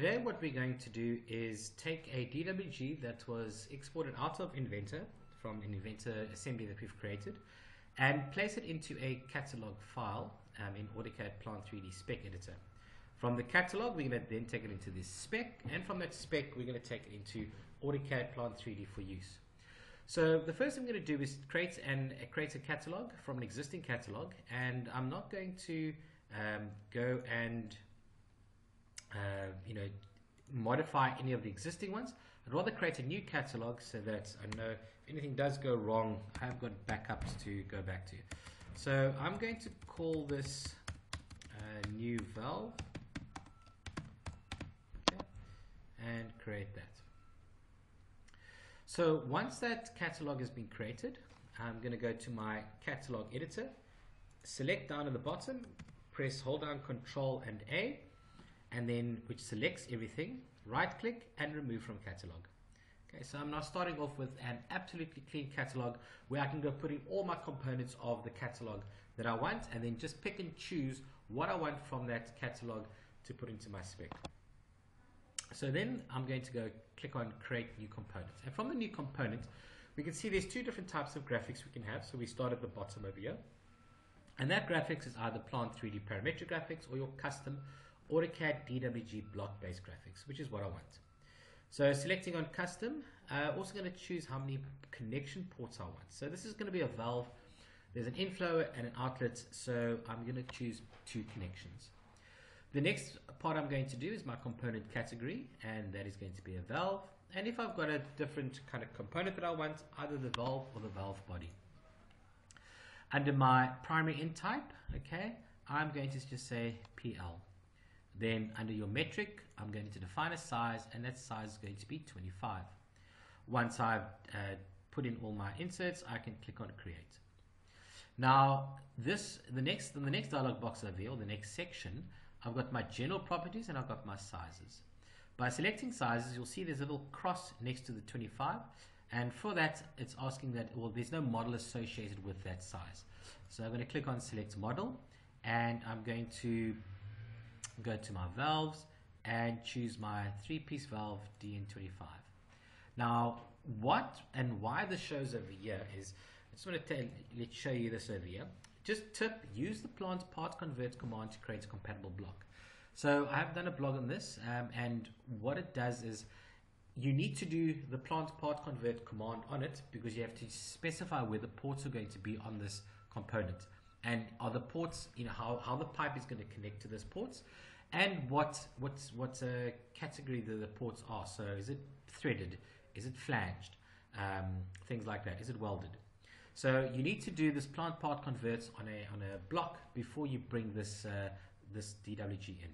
Today what we're going to do is take a DWG that was exported out of Inventor from an Inventor assembly that we've created and place it into a catalog file in AutoCAD Plant 3D spec editor. From the catalog we're going to then take it into this spec, and from that spec we're going to take it into AutoCAD Plant 3D for use. So the first thing I'm going to do is create a catalog from an existing catalog, and I'm not going to go and modify any of the existing ones. I'd rather create a new catalog so that I know if anything does go wrong, I've got backups to go back to. So I'm going to call this new valve, okay, and create that. So once that catalog has been created, I'm going to go to my catalog editor, select down at the bottom, press hold down Control and A, and then which selects everything, right click and remove from catalog. Okay, so I'm now starting off with an absolutely clean catalog where I can go put in all my components of the catalog that I want, and then just pick and choose what I want from that catalog to put into my spec. So then I'm going to go click on create new component, and from the new component we can see there's two different types of graphics we can have. So we start at the bottom over here, and that graphics is either Plant 3D parametric graphics or your custom AutoCAD DWG block-based graphics, which is what I want. So selecting on custom, also going to choose how many connection ports I want. So this is going to be a valve. There's an inflow and an outlet, so I'm going to choose 2 connections. The next part I'm going to do is my component category, and that is going to be a valve. And if I've got a different kind of component that I want, either the valve or the valve body. Under my primary in type, okay, I'm going to just say PL. Then under your metric, I'm going to define a size, and that size is going to be 25. Once I've put in all my inserts, I can click on create. Now the next dialog box over here, or the next section, I've got my general properties and I've got my sizes. By selecting sizes, you'll see there's a little cross next to the 25, and for that it's asking that, well, there's no model associated with that size. So I'm going to click on select model, and I'm going to go to my valves and choose my 3-piece valve DN25. Now what and why this shows over here is, I just want to let's show you this over here. Just tip, use the plant part convert command to create a compatible block. So I have done a blog on this, and what it does is you need to do the plant part convert command on it, because you have to specify where the ports are going to be on this component. And are the ports, you know, how the pipe is going to connect to those ports, and what category the ports are. So is it threaded? Is it flanged? Things like that. Is it welded? So you need to do this plant part converts on a block before you bring this this DWG in.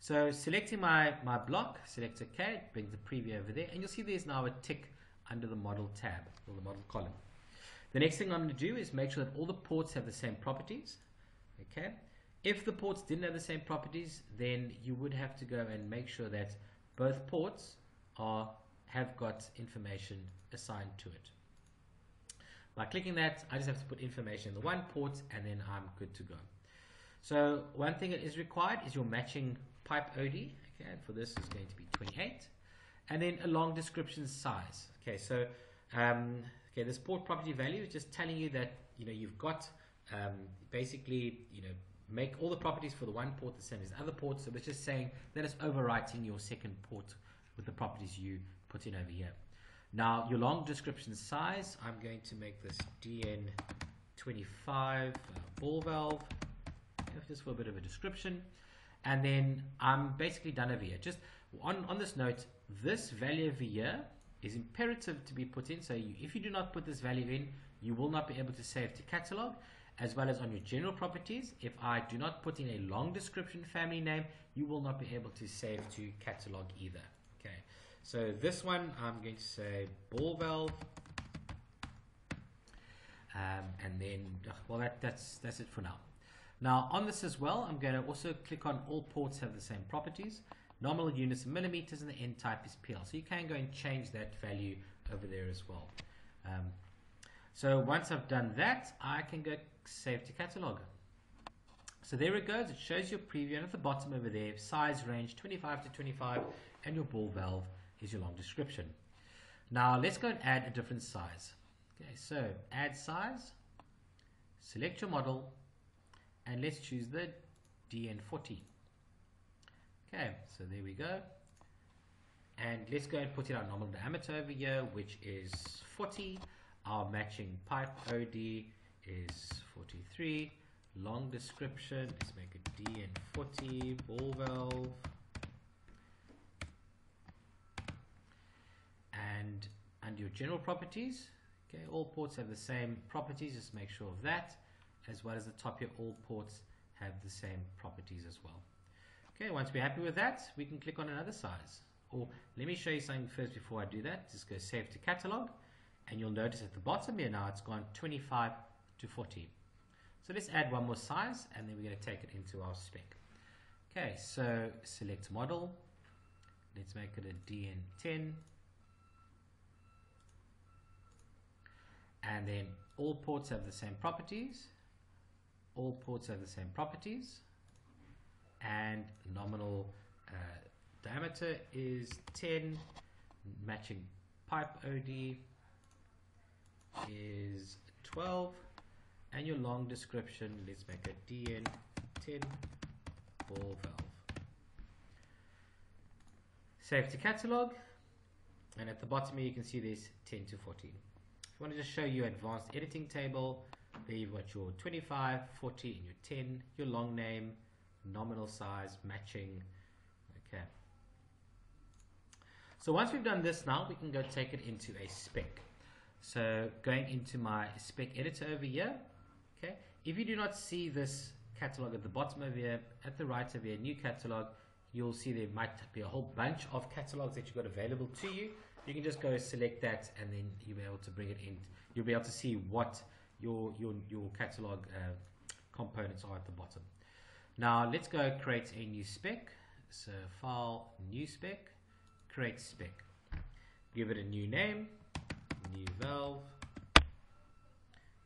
So selecting my block, select OK, bring the preview over there, and you'll see there's now a tick under the model tab or the model column. The next thing I'm going to do is make sure that all the ports have the same properties. Okay, if the ports didn't have the same properties, then you would have to go and make sure that both ports have got information assigned to it. By clicking that, I just have to put information in the one port, and then I'm good to go. So one thing that is required is your matching pipe OD. Okay, and for this is going to be 28, and then a long description size. Okay, so okay, this port property value is just telling you that, you know, you've got basically, you know, make all the properties for the one port the same as the other port. So it's just saying that it's overwriting your second port with the properties you put in over here. Now your long description size, I'm going to make this DN25 ball valve, just for a bit of a description. And then I'm basically done over here. Just on this note, this value over here is imperative to be put in. So if you do not put this value in, you will not be able to save to catalog, as well as on your general properties. If I do not put in a long description family name, you will not be able to save to catalog either. Okay, so this one I'm going to say ball valve, and then, well, that's it for now. Now on this as well, I'm going to also click on all ports have the same properties. Nominal units in millimeters, and the end type is PL. So you can go and change that value over there as well. So once I've done that, I can go save to catalog. So there it goes. It shows your preview, and at the bottom over there, size range 25 to 25, and your ball valve is your long description. Now let's go and add a different size. Okay, so add size, select your model, and let's choose the DN40. Okay, so there we go. And let's go and put in our normal diameter over here, which is 40. Our matching pipe OD is 43. Long description, let's make a DN40 ball valve. And under your general properties, okay, all ports have the same properties, just make sure of that, as well as the top here, all ports have the same properties as well. Okay, once we're happy with that, we can click on another size. Or let me show you something first before I do that. Just go save to catalog, and you'll notice at the bottom here now it's gone 25 to 40. So let's add one more size, and then we're going to take it into our spec. Okay, so select model, let's make it a DN10, and then all ports have the same properties, all ports have the same properties, and nominal diameter is 10, matching pipe OD is 12, and your long description, let's make a DN10 ball valve. Save to catalog, and at the bottom here you can see there's 10 to 40. If you want to just show your advanced editing table, there you've got your 25, 40, and your 10, your long name, nominal size, matching. Okay. So once we've done this now, we can go take it into a spec. So going into my spec editor over here, okay, if you do not see this catalog at the bottom over here, at the right of your new catalog, you'll see there might be a whole bunch of catalogs that you've got available to you. You can just go select that, and then you'll be able to bring it in. You'll be able to see what your catalog components are at the bottom. Now let's go create a new spec. So file, new spec, create spec, give it a new name, new valve,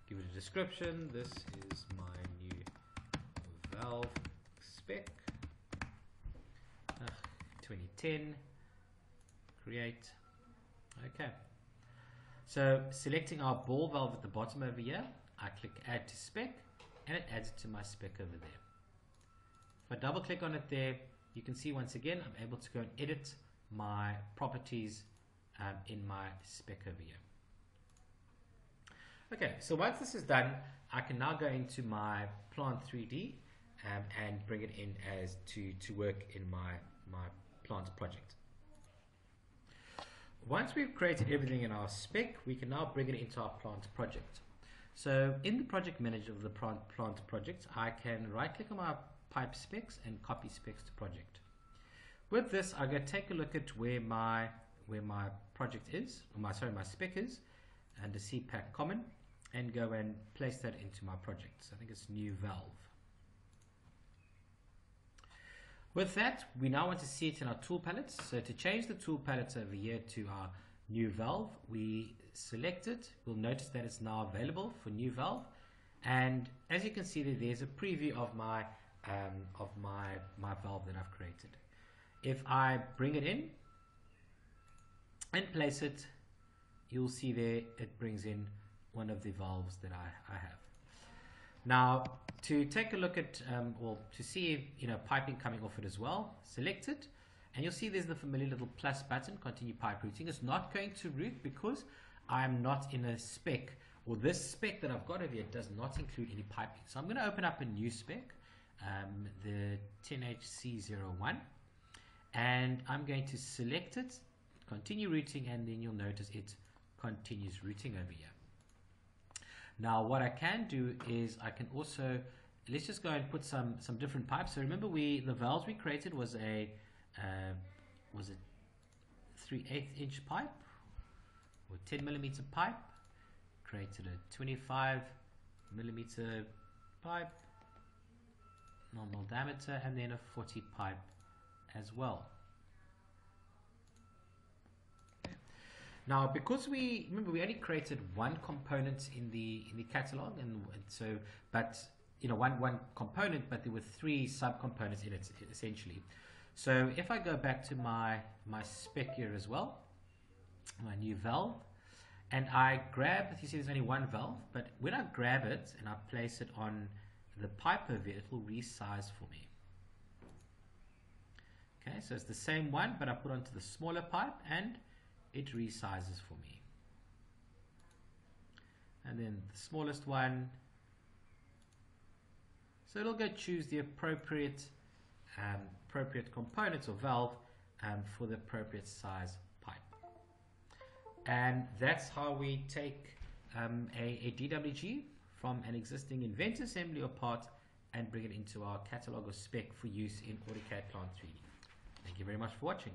give it a description, this is my new valve spec, 2010, create. Okay, so selecting our ball valve at the bottom over here, I click add to spec, and it adds it to my spec over there. If I double click on it there, you can see once again I'm able to go and edit my properties in my spec over here. Okay, so once this is done, I can now go into my Plant 3D and bring it in as to work in my plant project. Once we've created everything in our spec, we can now bring it into our plant project. So in the project manager of the plant project, I can right click on my pipe specs and copy specs to project. With this, I'll go take a look at where my project is, or my spec is, and the CPAC common, and go and place that into my project. So I think it's new valve. With that, we now want to see it in our tool palettes. So to change the tool palettes over here to our new valve, we select it. We'll notice that it's now available for new valve, and as you can see there, there's a preview of my valve that I've created. If I bring it in and place it, you'll see there it brings in one of the valves that I have. Now to take a look at, well, to see, you know, piping coming off it as well, select it, and you'll see there's the familiar little plus button, continue pipe routing. It's not going to route because I'm not in a spec, or this spec that I've got over here does not include any piping. So I'm going to open up a new spec, the 10HC01, and I'm going to select it, continue routing, and then you'll notice it continues routing over here. Now what I can do is I can also, let's just go and put some different pipes. So remember, the valves we created was a 3/8" pipe or 10mm pipe, created a 25mm pipe, normal diameter, and then a 40 pipe as well. Now, because we remember, we only created one component in the catalog, and so, but one component, but there were three subcomponents in it essentially. So if I go back to my spec here as well, my new valve, and I grab, you see there's only one valve, but when I grab it and I place it on the pipe over it, it will resize for me. Okay, so it's the same one, but I put onto the smaller pipe and it resizes for me. And then the smallest one. So it'll go choose the appropriate components or valve for the appropriate size pipe. And that's how we take a DWG from an existing Inventor assembly or part and bring it into our catalog or spec for use in AutoCAD Plant 3D. Thank you very much for watching.